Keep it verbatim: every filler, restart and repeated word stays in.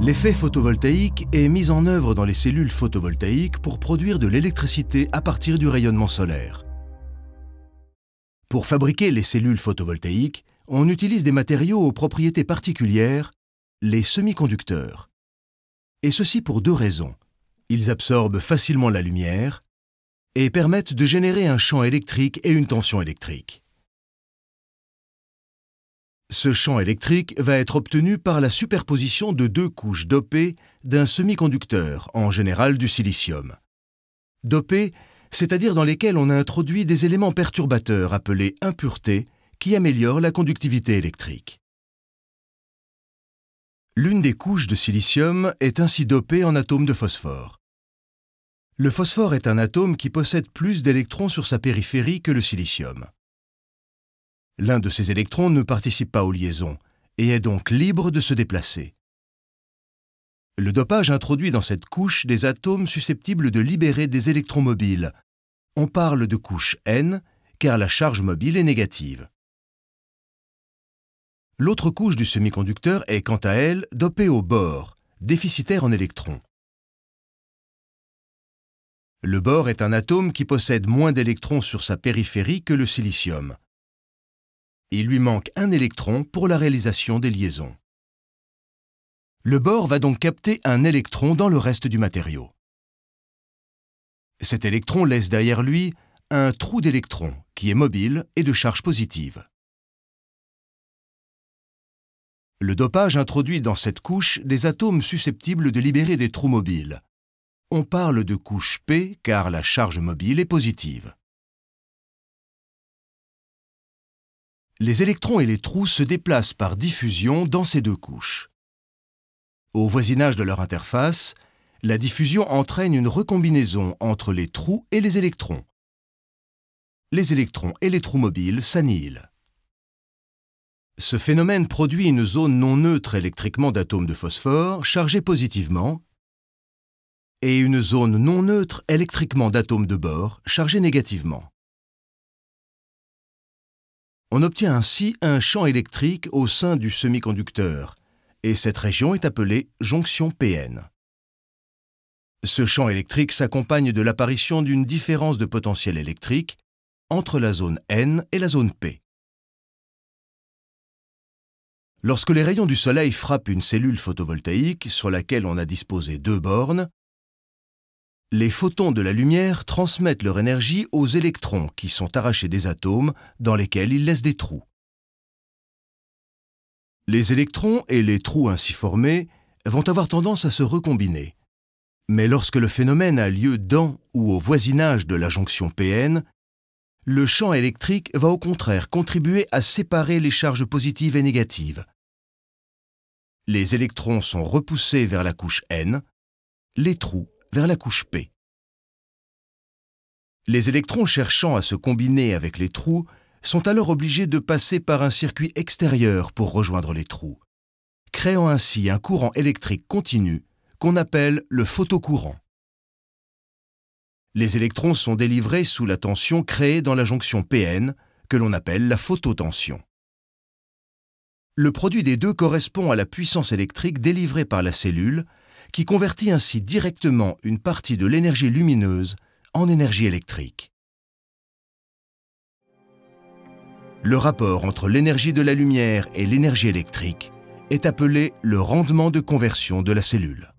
L'effet photovoltaïque est mis en œuvre dans les cellules photovoltaïques pour produire de l'électricité à partir du rayonnement solaire. Pour fabriquer les cellules photovoltaïques, on utilise des matériaux aux propriétés particulières, les semi-conducteurs. Et ceci pour deux raisons. Ils absorbent facilement la lumière et permettent de générer un champ électrique et une tension électrique. Ce champ électrique va être obtenu par la superposition de deux couches dopées d'un semi-conducteur, en général du silicium. Dopées, c'est-à-dire dans lesquelles on a introduit des éléments perturbateurs appelés impuretés qui améliorent la conductivité électrique. L'une des couches de silicium est ainsi dopée en atomes de phosphore. Le phosphore est un atome qui possède plus d'électrons sur sa périphérie que le silicium. L'un de ces électrons ne participe pas aux liaisons et est donc libre de se déplacer. Le dopage introduit dans cette couche des atomes susceptibles de libérer des électrons mobiles. On parle de couche N car la charge mobile est négative. L'autre couche du semi-conducteur est quant à elle dopée au bore, déficitaire en électrons. Le bore est un atome qui possède moins d'électrons sur sa périphérie que le silicium. Il lui manque un électron pour la réalisation des liaisons. Le bore va donc capter un électron dans le reste du matériau. Cet électron laisse derrière lui un trou d'électrons qui est mobile et de charge positive. Le dopage introduit dans cette couche des atomes susceptibles de libérer des trous mobiles. On parle de couche P car la charge mobile est positive. Les électrons et les trous se déplacent par diffusion dans ces deux couches. Au voisinage de leur interface, la diffusion entraîne une recombinaison entre les trous et les électrons. Les électrons et les trous mobiles s'annihilent. Ce phénomène produit une zone non neutre électriquement d'atomes de phosphore chargés positivement et une zone non neutre électriquement d'atomes de bore chargés négativement. On obtient ainsi un champ électrique au sein du semi-conducteur, et cette région est appelée jonction P N. Ce champ électrique s'accompagne de l'apparition d'une différence de potentiel électrique entre la zone N et la zone P. Lorsque les rayons du soleil frappent une cellule photovoltaïque sur laquelle on a disposé deux bornes, les photons de la lumière transmettent leur énergie aux électrons qui sont arrachés des atomes dans lesquels ils laissent des trous. Les électrons et les trous ainsi formés vont avoir tendance à se recombiner. Mais lorsque le phénomène a lieu dans ou au voisinage de la jonction P N, le champ électrique va au contraire contribuer à séparer les charges positives et négatives. Les électrons sont repoussés vers la couche N, les trous vers la couche P. Les électrons cherchant à se combiner avec les trous sont alors obligés de passer par un circuit extérieur pour rejoindre les trous, créant ainsi un courant électrique continu qu'on appelle le photocourant. Les électrons sont délivrés sous la tension créée dans la jonction P N, que l'on appelle la phototension. Le produit des deux correspond à la puissance électrique délivrée par la cellule, qui convertit ainsi directement une partie de l'énergie lumineuse en énergie électrique. Le rapport entre l'énergie de la lumière et l'énergie électrique est appelé le rendement de conversion de la cellule.